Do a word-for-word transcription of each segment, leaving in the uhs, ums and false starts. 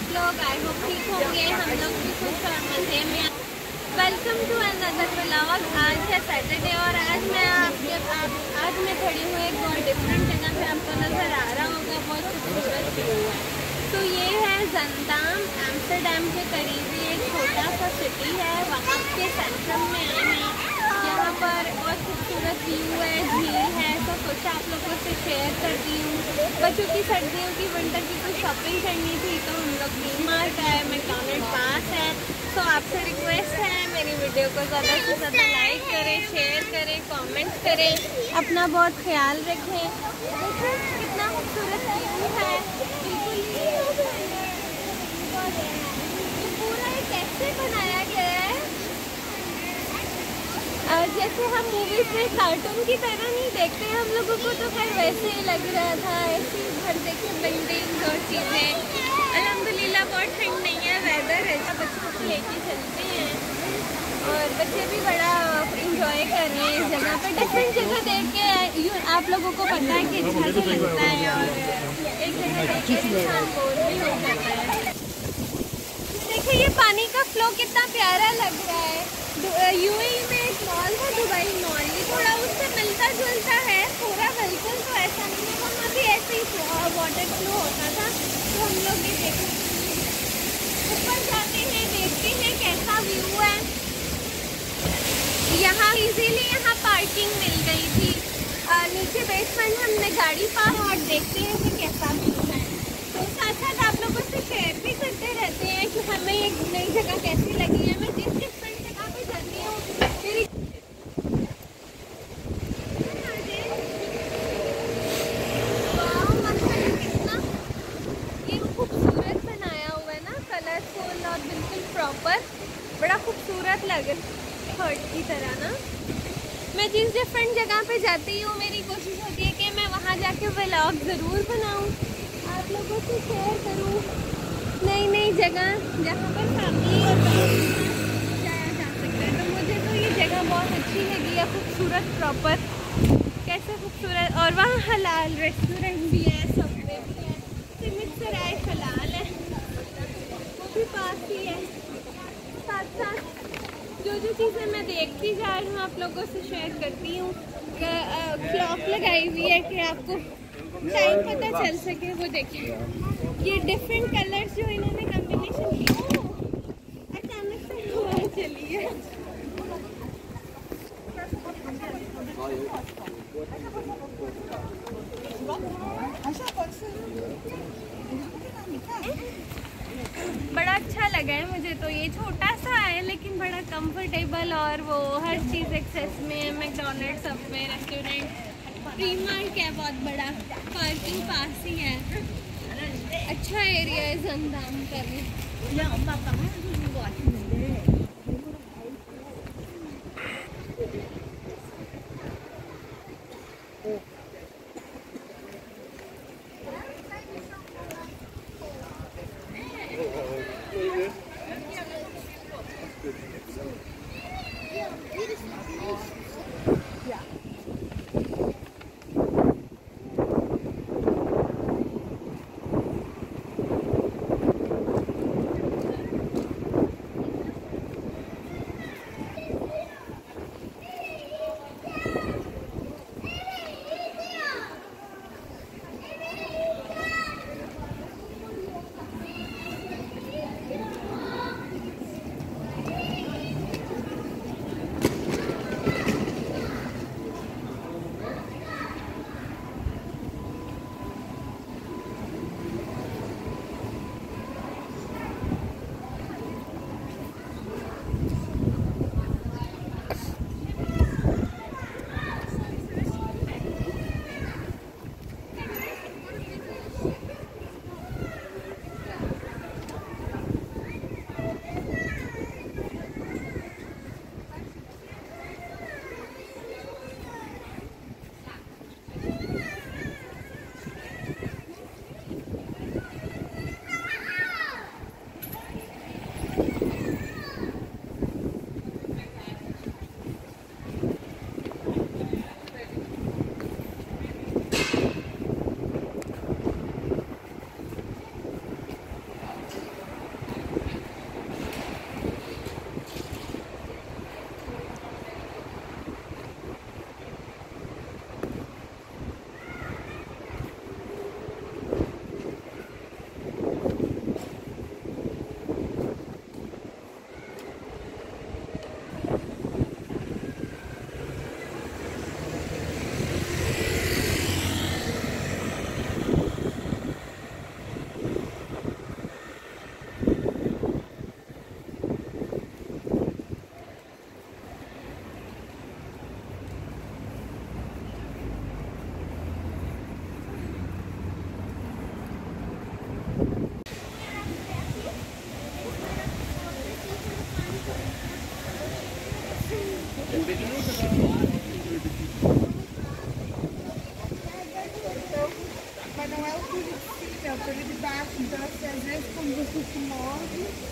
आप लोग? I hope ठीक होंगे, हम लोग भी खुश और मजे में। Welcome to another vlog. आज है सैटरडे और आज मैं आपके आप, आज मैं खड़ी हुई एक बहुत डिफरेंट जगह पे, आपको नज़र आ रहा होगा, बहुत खूबसूरत व्यू है। तो ये है ज़ानस्टाड, एम्स्टरडैम के करीबी एक छोटा सा सिटी है, वहाँ के सेंट्रम में आए हैं। यहाँ पर बहुत खूबसूरत व्यू है, झील है, तो सोचा आप लोगों से शेयर कर दी हूँ। बच्चों की सर्दियों की विंटर की कुछ शॉपिंग करनी थी, तो हम लोग ग्लूमार्क है, मैकडॉनल्ड पास है। तो आपसे रिक्वेस्ट है मेरी वीडियो को ज़्यादा से ज़्यादा लाइक करें, शेयर करें, कमेंट करें, अपना बहुत ख्याल रखें। देखिए कितना खूबसूरत है, पूरा एक कैसे बनाया गया है, जैसे हम मूवीज़ में कार्टून की तरह नहीं देखते हैं, हम लोगों को तो खैर वैसे ही लग रहा था। ऐसे घर देखिए बिल्डिंग और चीज़ें, अलहमदुलिल्लाह बहुत ठंड नहीं है, वेदर ऐसा, बच्चों को लेके चलते हैं और बच्चे भी बड़ा इंजॉय कर रहे हैं इस जगह पर। डिफरेंट जगह देख के यू आप लोगों को पता है कि अच्छा से लगता है और एक जगह देख के इंसान बोर भी हो जाता है। देखिए ये पानी का फ्लो कितना प्यारा लग रहा है। यूएई में एक मॉल है, दुबई मॉल, ये थोड़ा उससे मिलता जुलता है, पूरा बिल्कुल तो ऐसा नहीं है। वहाँ भी ऐसे ही वाटर फ्लो होता था, तो हम लोग ये देखते हैं, ऊपर जाते हैं, देखते हैं कैसा व्यू है। यहाँ इजीली यहाँ पार्किंग मिल गई थी, और नीचे बेसमेंट हमने गाड़ी पार, और देखते हैं कि कैसा व्यू है। तो साथ साथ आप लोगों से शेयर भी करते रहते हैं कि हमें ये नई जगह कैसी लगी है। मैं जिस डिफरेंट जगह पर जाती हूँ मेरी की तरह ना, मैं जिस डिफरेंट जगह पे जाती हूँ मेरी कोशिश होती है कि मैं वहाँ जाके व्लॉग ज़रूर बनाऊँ, आप लोगों से शेयर करूँ नई नई जगह जहाँ पर फैमिली और जाया जा सकता है। तो मुझे तो ये जगह बहुत अच्छी लगी है, खूबसूरत, प्रॉपर, कैसे खूबसूरत, और वहाँ हलाल रेस्टोरेंट भी है, सब भी है, मिक्सराय हलाल है, वो भी पास ही है। साथ साथ जो जो चीज़ें मैं देखती जा रही हूँ आप लोगों से शेयर करती हूँ। क्लॉक लगाई हुई है कि आपको टाइम पता चल सके, वो देखिए ये डिफरेंट कलर्स जो इन्होंने कॉम्बिनेशन किया, अचानक से हवा चली है। बड़ा अच्छा लगा है मुझे, तो ये छोटा सा है लेकिन बड़ा कंफर्टेबल, और वो हर चीज़ एक्सेस में है, McDonald, Subway, restaurant, free mart है, बहुत बड़ा, पार्किंग पास ही है, अच्छा एरिया है ज़ानस्टाड का भी। back dust as well from the supermarket.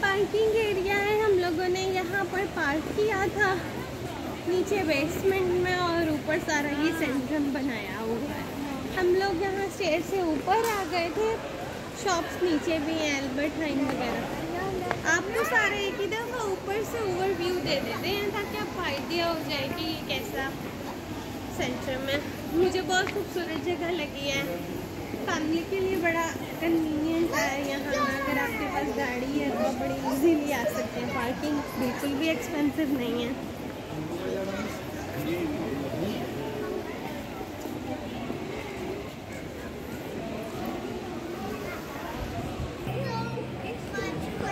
Parking area है, हम लोगों ने यहाँ पर पार्क किया था नीचे बेसमेंट में और ऊपर सारा ये सेंट्रम बनाया हुआ है। हम लोग यहाँ स्टेयर से ऊपर आ गए थे, शॉप्स नीचे भी हैं, एल्बर्ट हाइन वगैरह। आपको सारे एक ही दफ़ा ऊपर से ओवरव्यू दे देते हैं ताकि आपको आइडिया हो जाए कि ये कैसा सेंट्रम है। मुझे बहुत खूबसूरत जगह लगी है, फैमिली के लिए बड़ा कन्वीनियंट है यहाँ। अगर आपके पास गाड़ी है तो बड़ी इजीली आ सकते हैं, पार्किंग बिल्कुल भी एक्सपेंसिव नहीं है।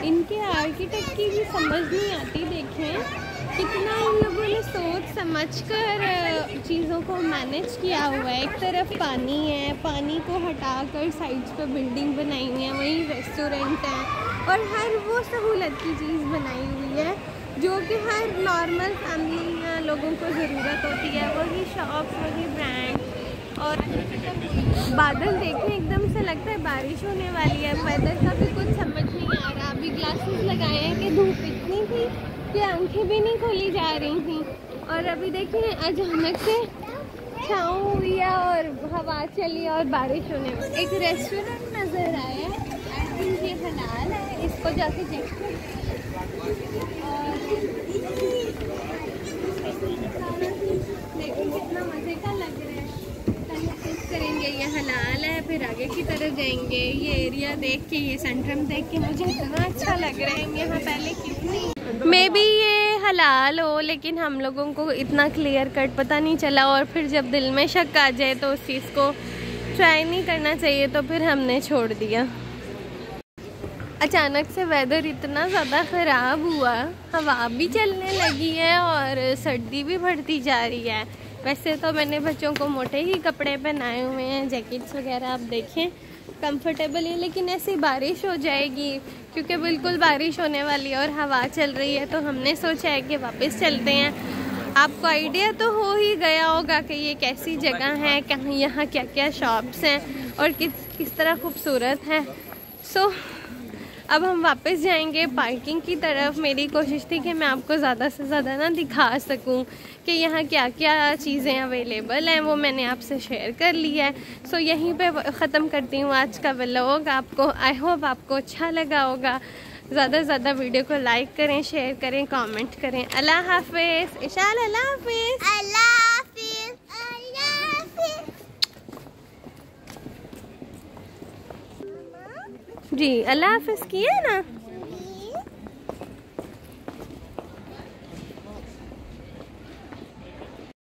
इनके आर्किटेक्ट की भी समझ नहीं आती, देखें कितना इन लोगों ने सोच समझ कर चीज़ों को मैनेज किया हुआ है। एक तरफ पानी है, पानी को हटा कर साइड्स पर बिल्डिंग बनाई है, वहीं रेस्टोरेंट है और हर वो सहूलत की चीज़ बनाई हुई है जो कि हर नॉर्मल फैमिली लोगों को ज़रूरत होती है। वही शॉप, वही ब्रांड। और बादल देखें, एकदम से लगता है बारिश होने वाली है। वेदर का भी कुछ समझ नहीं आ रहा। अभी ग्लासेस लगाए हैं कि धूप इतनी थी कि आंखें भी नहीं खोली जा रही थी। और अभी देखिए अचानक से छाँव हुई है और हवा चली और बारिश होने वाली। एक रेस्टोरेंट नज़र आया, आई थिंक ये हलाल है, इसको जाके चेक करें। कितना मज़े का लग रहा है। करेंगे ये हलाल है, फिर आगे की तरफ जाएंगे। ये एरिया देख के, ये सेंट्रम देख के मुझे इतना अच्छा लग रहा है। यहाँ पहले कितनी मे बी ये हलाल हो, लेकिन हम लोगों को इतना क्लियर कट पता नहीं चला। और फिर जब दिल में शक आ जाए तो उस चीज़ को ट्राई नहीं करना चाहिए, तो फिर हमने छोड़ दिया। अचानक से वेदर इतना ज़्यादा ख़राब हुआ, हवा भी चलने लगी है और सर्दी भी बढ़ती जा रही है। वैसे तो मैंने बच्चों को मोटे ही कपड़े पहनाए हुए हैं, जैकेट्स वगैरह आप देखें कंफर्टेबल है, लेकिन ऐसी बारिश हो जाएगी क्योंकि बिल्कुल बारिश होने वाली है और हवा चल रही है, तो हमने सोचा है कि वापस चलते हैं। आपको आइडिया तो हो ही गया होगा कि ये कैसी जगह है, कहाँ यहाँ क्या क्या शॉप्स हैं और किस किस तरह खूबसूरत है। सो अब हम वापस जाएंगे पार्किंग की तरफ। मेरी कोशिश थी कि मैं आपको ज़्यादा से ज़्यादा ना दिखा सकूं कि यहाँ क्या क्या चीज़ें अवेलेबल हैं, वो मैंने आपसे शेयर कर ली है। सो so, यहीं पे ख़त्म करती हूँ आज का व्लॉग। आपको आई होप आपको अच्छा लगा होगा। ज़्यादा से ज़्यादा वीडियो को लाइक करें, शेयर करें, कमेंट करें। अल्लाह हाफिज़। इशाल अल्लाह हाफिज़ जी। अल्लाह हाफिज़ किया ना।